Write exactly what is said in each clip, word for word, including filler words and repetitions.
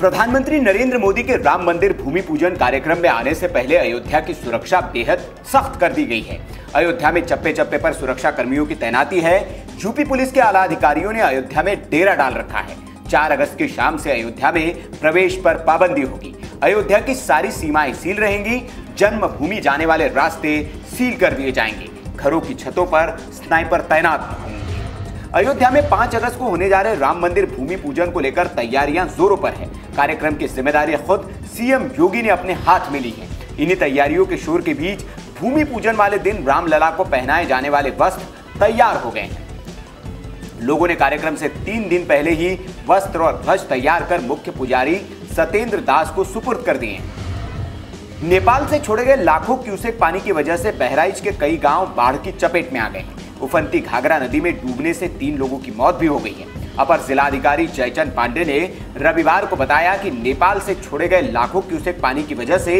प्रधानमंत्री नरेंद्र मोदी के राम मंदिर भूमि पूजन कार्यक्रम में आने से पहले अयोध्या की सुरक्षा बेहद सख्त कर दी गई है। अयोध्या में चप्पे चप्पे पर सुरक्षा कर्मियों की तैनाती है। यूपी पुलिस के आला अधिकारियों ने अयोध्या में डेरा डाल रखा है। चार अगस्त की शाम से अयोध्या में प्रवेश पर पाबंदी होगी। अयोध्या की सारी सीमाएं सील रहेंगी। जन्मभूमि जाने वाले रास्ते सील कर दिए जाएंगे। घरों की छतों पर स्नाइपर तैनात होंगे। अयोध्या में पाँच अगस्त को होने जा रहे राम मंदिर भूमि पूजन को लेकर तैयारियां जोरों पर है। कार्यक्रम की जिम्मेदारी खुद सीएम योगी ने अपने हाथ में ली है। इन्हीं तैयारियों के शोर के बीच भूमि पूजन वाले दिन रामलला को पहनाए जाने वाले वस्त्र तैयार हो गए हैं। लोगों ने कार्यक्रम से तीन दिन पहले ही वस्त्र और ध्वज तैयार कर मुख्य पुजारी सत्येंद्र दास को सुपुर्द कर दिए हैं। नेपाल से छोड़े गए लाखों क्यूसेक पानी की वजह से बहराइच के कई गांव बाढ़ की चपेट में आ गए हैं। उफनती घाघरा नदी में डूबने से तीन लोगों की मौत भी हो गई है। अपर जिलाधिकारी जयचंद पांडे ने रविवार को बताया कि नेपाल से छोड़े गए लाखों क्यूसेक पानी की वजह से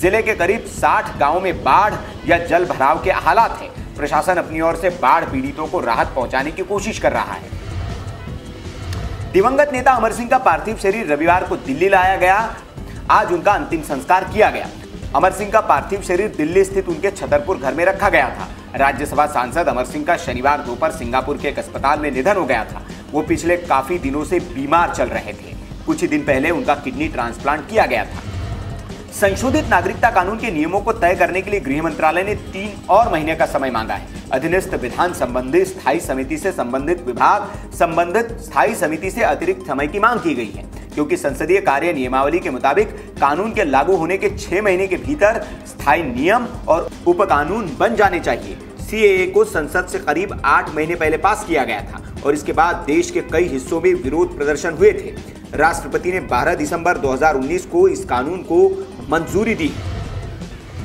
जिले के करीब साठ गाँव में बाढ़ या जल भराव के हालात हैं। प्रशासन अपनी ओर से बाढ़ पीड़ितों को राहत पहुंचाने की कोशिश कर रहा है। दिवंगत नेता अमर सिंह का पार्थिव शरीर रविवार को दिल्ली लाया गया। आज उनका अंतिम संस्कार किया गया। अमर सिंह का पार्थिव शरीर दिल्ली स्थित उनके छतरपुर घर में रखा गया था। राज्यसभा सांसद अमर सिंह का शनिवार दोपहर सिंगापुर के एक अस्पताल में निधन हो गया था। वो पिछले काफी दिनों से बीमार चल रहे थे। कुछ ही दिन पहले उनका किडनी ट्रांसप्लांट किया गया था। संशोधित नागरिकता कानून के नियमों को तय करने के लिए गृह मंत्रालय ने तीन और महीने का समय मांगा है। अधीनस्थ विधान संबंधी स्थायी समिति से संबंधित विभाग संबंधित स्थायी समिति से अतिरिक्त समय की मांग की गई है, क्योंकि संसदीय कार्य नियमावली के मुताबिक कानून के लागू होने के छह महीने के भीतर स्थायी नियम और उप कानून बन जाने चाहिए। सीएए को संसद से करीब आठ महीने पहले पास किया गया था और इसके बाद देश के कई हिस्सों में विरोध प्रदर्शन हुए थे। राष्ट्रपति ने बारह दिसंबर दो हज़ार उन्नीस को इस कानून को मंजूरी दी।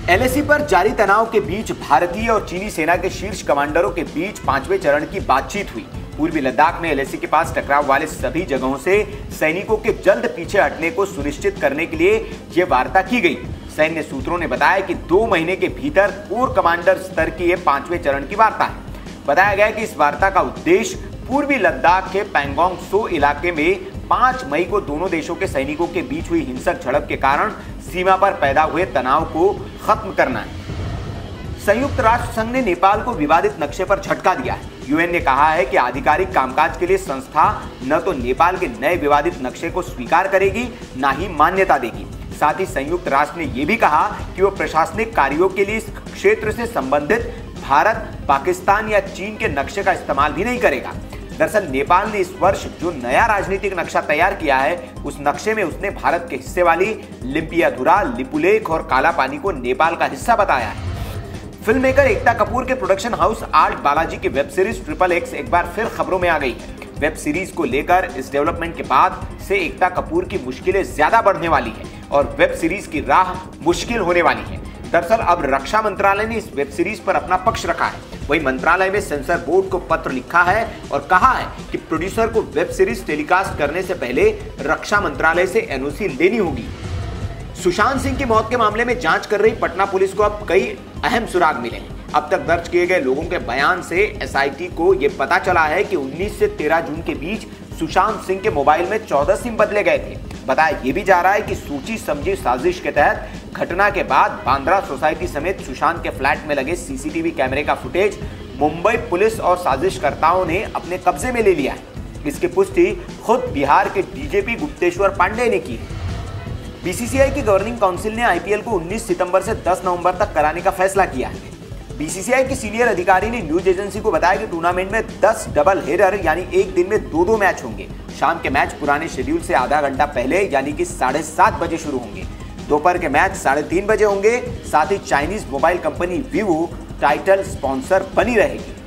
एलएसी पर जारी तनाव के बीच भारतीय और चीनी सेना के शीर्ष कमांडरों के बीच पांचवें चरण की बातचीत हुई। पूर्वी लद्दाख में एलएसी के पास टकराव वाले सभी जगहों से सैनिकों के जल्द पीछे हटने को सुनिश्चित करने के लिए ये वार्ता की गई। सैन्य सूत्रों ने बताया कि दो महीने के भीतर कोर कमांडर स्तर की ये पांचवें चरण की वार्ता है। बताया गया कि इस वार्ता का उद्देश्य पूर्वी लद्दाख के पैंगोंग सो इलाके में पाँच मई को दोनों देशों के सैनिकों के बीच हुई हिंसक झड़प के कारण सीमा पर पैदा हुए तनाव को खत्म करना है। संयुक्त राष्ट्र संघ ने नेपाल को विवादित नक्शे पर झटका दिया है। यूएन ने कहा है कि आधिकारिक कामकाज के लिए संस्था न तो नेपाल के नए विवादित नक्शे को स्वीकार करेगी न ही मान्यता देगी। साथ ही संयुक्त राष्ट्र ने यह भी कहा कि वह प्रशासनिक कार्यों के लिए इस क्षेत्र से संबंधित भारत, पाकिस्तान या चीन के नक्शे का इस्तेमाल भी नहीं करेगा। दरअसल नेपाल ने इस वर्ष जो नया राजनीतिक नक्शा तैयार किया है, उस नक्शे में उसने भारत के हिस्से वाली लिम्पियाधुरा, लिपुलेख और कालापानी को नेपाल का हिस्सा बताया है। फिल्म मेकर एकता कपूर के प्रोडक्शन हाउस आर्ट बालाजी की वेब सीरीज ट्रिपल एक्स एक बार फिर खबरों में आ गई है। वेब सीरीज को लेकर इस डेवलपमेंट के बाद से एकता कपूर की मुश्किलें ज्यादा बढ़ने वाली है और वेब सीरीज की राह मुश्किल होने वाली है। दरअसल अब रक्षा मंत्रालय ने इस वेब सीरीज पर अपना पक्ष रखा है। वहीं मंत्रालय में सेंसर बोर्ड को पत्र लिखा है और कहा है कि प्रोड्यूसर को वेब सीरीज टेलीकास्ट करने से पहले रक्षा मंत्रालय से एनओसी लेनी होगी। सुशांत सिंह की मौत के मामले में जांच कर रही पटना पुलिस को अब कई अहम सुराग मिले हैं। अब तक दर्ज किए गए लोगों के बयान से एसआईटी को यह पता चला है कि उन्नीस से तेरह जून के बीच सुशांत सिंह के मोबाइल में चौदह सिम बदले गए थे। बताया यह भी जा रहा है कि सूची समझी साजिश के तहत घटना के बाद बांद्रा सोसाइटी समेत सुशांत के फ्लैट में लगे सीसीटीवी कैमरे का फुटेज मुंबई पुलिस और साजिशकर्ताओं ने अपने कब्जे में ले लिया है। इसकी पुष्टि खुद बिहार के डीजीपी गुप्तेश्वर पांडे ने की। बीसीसीआई की गवर्निंग काउंसिल ने आईपीएल को उन्नीस सितंबर से दस नवंबर तक कराने का फैसला किया है। बीसीसीआई के सीनियर अधिकारी ने न्यूज एजेंसी को बताया कि टूर्नामेंट में दस डबल हेडर यानी एक दिन में दो दो मैच होंगे। शाम के मैच पुराने शेड्यूल से आधा घंटा पहले यानी कि साढ़े सात बजे शुरू होंगे। दोपहर के मैच साढ़े तीन बजे होंगे। साथ ही Chinese mobile company Vivo title sponsor बनी रहेगी।